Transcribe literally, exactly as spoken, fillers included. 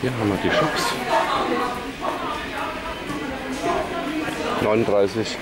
Hier haben wir die Shops. neununddreißig.